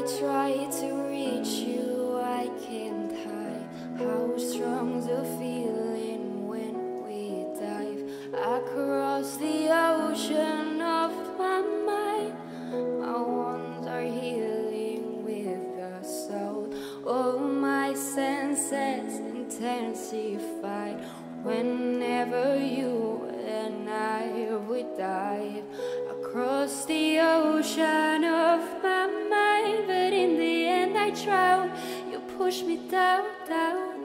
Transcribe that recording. I try to reach you, I can't hide how strong the feeling when we dive across the ocean of my mind. My wounds are healing with the soul. All my senses intensified. Whenever you and I would dive across the ocean of my mind, but in the end I drown. You push me down, down.